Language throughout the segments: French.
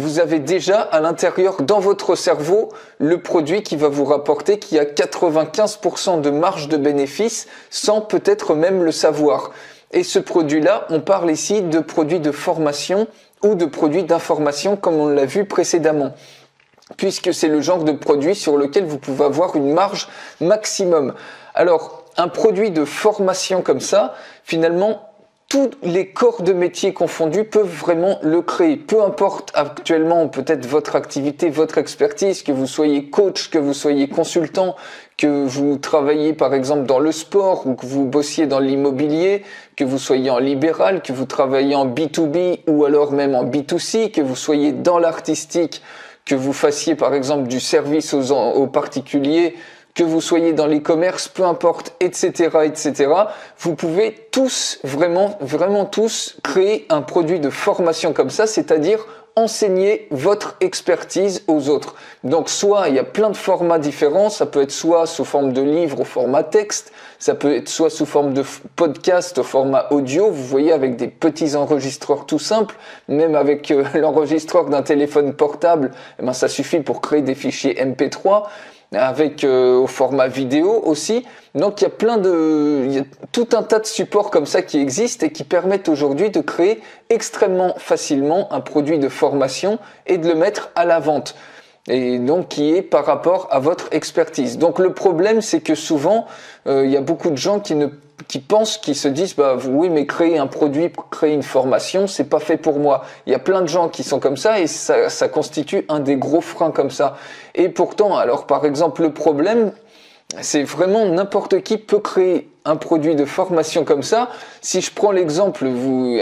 vous avez déjà à l'intérieur dans votre cerveau le produit qui va vous rapporter, qui a 95% de marge de bénéfice sans peut-être même le savoir. Et ce produit-là, on parle ici de produit de formation ou de produit d'information comme on l'a vu précédemment, puisque c'est le genre de produit sur lequel vous pouvez avoir une marge maximum. Alors, un produit de formation comme ça, finalement, tous les corps de métier confondus peuvent vraiment le créer. Peu importe actuellement peut-être votre activité, votre expertise, que vous soyez coach, que vous soyez consultant, que vous travaillez par exemple dans le sport ou que vous bossiez dans l'immobilier, que vous soyez en libéral, que vous travaillez en B2B ou alors même en B2C, que vous soyez dans l'artistique, que vous fassiez par exemple du service aux particuliers, que vous soyez dans les commerces, peu importe, etc., etc. Vous pouvez tous, vraiment tous, créer un produit de formation comme ça, c'est-à-dire enseigner votre expertise aux autres. Donc soit il y a plein de formats différents, ça peut être soit sous forme de livre au format texte, ça peut être soit sous forme de podcast au format audio, vous voyez avec des petits enregistreurs tout simples, même avec l'enregistreur d'un téléphone portable, eh ben, ça suffit pour créer des fichiers MP3, avec au format vidéo aussi. Donc il y a tout un tas de supports comme ça qui existent et qui permettent aujourd'hui de créer extrêmement facilement un produit de formation et de le mettre à la vente, et donc qui est par rapport à votre expertise. Donc le problème, c'est que souvent il y a beaucoup de gens qui se disent bah oui, mais créer un produit, créer une formation, c'est pas fait pour moi. Il y a plein de gens qui sont comme ça et ça constitue un des gros freins comme ça. Et pourtant, alors par exemple le problème, c'est vraiment n'importe qui peut créer un produit de formation comme ça. Si je prends l'exemple,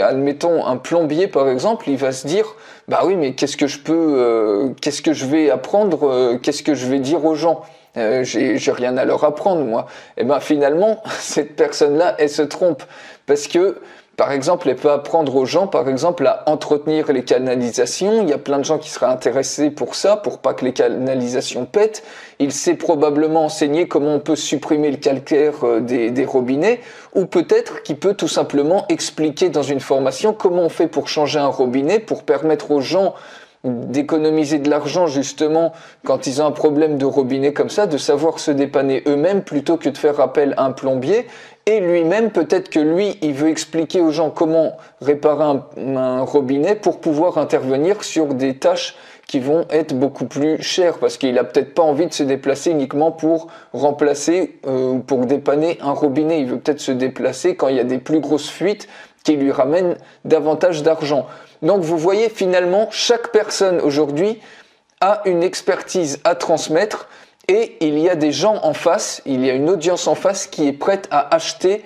admettons un plombier par exemple, il va se dire bah oui, mais qu'est-ce que je vais apprendre, qu'est-ce que je vais dire aux gens? J'ai rien à leur apprendre moi. Et ben finalement cette personne-là, elle se trompe, parce que par exemple, elle peut apprendre aux gens, par exemple, à entretenir les canalisations. Il y a plein de gens qui seraient intéressés pour ça, pour pas que les canalisations pètent. Il sait probablement enseigner comment on peut supprimer le calcaire des robinets, ou peut-être qu'il peut tout simplement expliquer dans une formation comment on fait pour changer un robinet, pour permettre aux gens d'économiser de l'argent justement quand ils ont un problème de robinet comme ça, de savoir se dépanner eux-mêmes plutôt que de faire appel à un plombier. Et lui-même, peut-être que lui, il veut expliquer aux gens comment réparer un robinet pour pouvoir intervenir sur des tâches qui vont être beaucoup plus chères, parce qu'il a peut-être pas envie de se déplacer uniquement pour remplacer ou pour dépanner un robinet. Il veut peut-être se déplacer quand il y a des plus grosses fuites qui lui ramènent davantage d'argent. Donc vous voyez, finalement, chaque personne aujourd'hui a une expertise à transmettre et il y a des gens en face, il y a une audience en face qui est prête à acheter,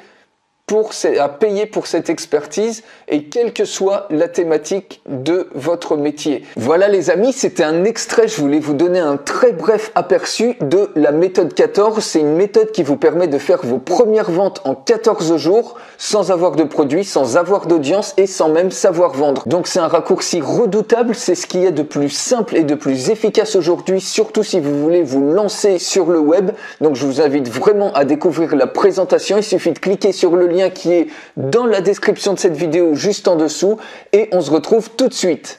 à payer pour cette expertise, et quelle que soit la thématique de votre métier. Voilà les amis, c'était un extrait, je voulais vous donner un très bref aperçu de la méthode 14. C'est une méthode qui vous permet de faire vos premières ventes en 14 jours sans avoir de produit, sans avoir d'audience et sans même savoir vendre. Donc c'est un raccourci redoutable, c'est ce qu'il y a de plus simple et de plus efficace aujourd'hui, surtout si vous voulez vous lancer sur le web. Donc je vous invite vraiment à découvrir la présentation, il suffit de cliquer sur le lien qui est dans la description de cette vidéo juste en dessous, et on se retrouve tout de suite.